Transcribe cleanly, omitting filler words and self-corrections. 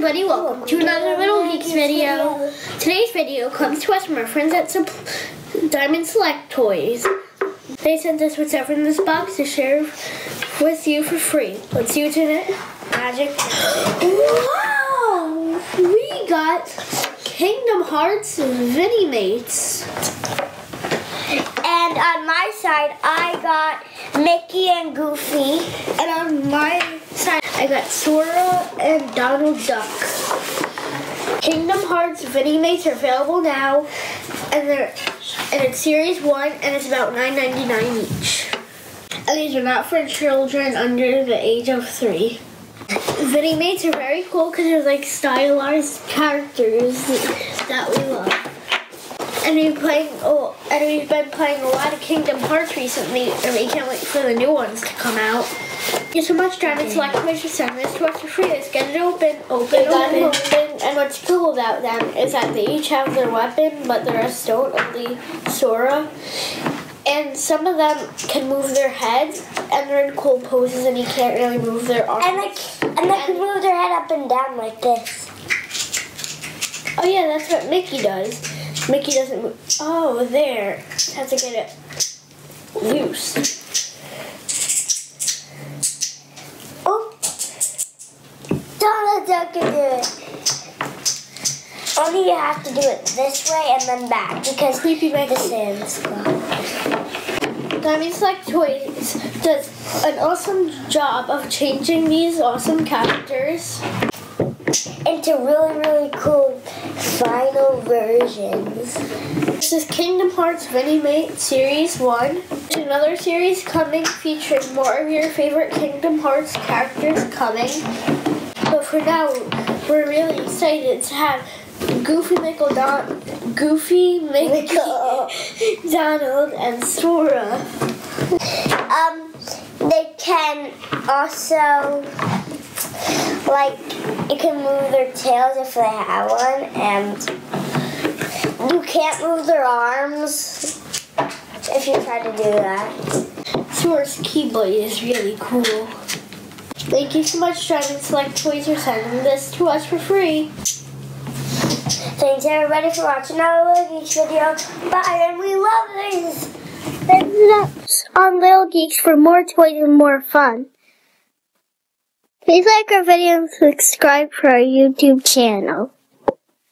everybody, welcome to another Little Geeks video. Today's video comes to us from our friends at Diamond Select Toys. They sent us whatever in this box to share with you for free. Let's use it. Magic. Wow! We got Kingdom Hearts Vinimates. And on my side, I got Mickey and Goofy. And on my side, I got Sora and Donald Duck. Kingdom Hearts Vinimates are available now, and it's Series 1, and it's about $9.99 each. And these are not for children under the age of 3. Vinimates are very cool because they're like stylized characters that we love. And we've been playing a lot of Kingdom Hearts recently, and we can't wait for the new ones to come out. Thank you so much, Diamond Select Toys, for sending this to us for free. Let's get it open. And what's cool about them is that they each have their weapon, but the rest don't, only Sora. And some of them can move their heads, and they're in cool poses, and you can't really move their arms. And they can move their head up and down like this. Oh yeah, that's what Mickey does. Mickey doesn't move. Oh, there. Just have to get it loose. Only you have to do it this way and then back because creepy the sand's gone. Diamond Select Toys does an awesome job of changing these awesome characters into really, really cool final versions. This is Kingdom Hearts Vinimates Series 1. There's another series coming featuring more of your favorite Kingdom Hearts characters coming. But for now, we're really excited to have Goofy, Mickey, Donald, and Sora. They can also, like, you can move their tails if they have one, and you can't move their arms if you try to do that. Sora's Keyblade is really cool. Thank you so much, Diamond Select Toys, for sending this to us for free. Thanks everybody for watching our Little Geeks video. Bye, and we love these. Thumbs up on Little Geeks for more toys and more fun. Please like our video and subscribe to our YouTube channel.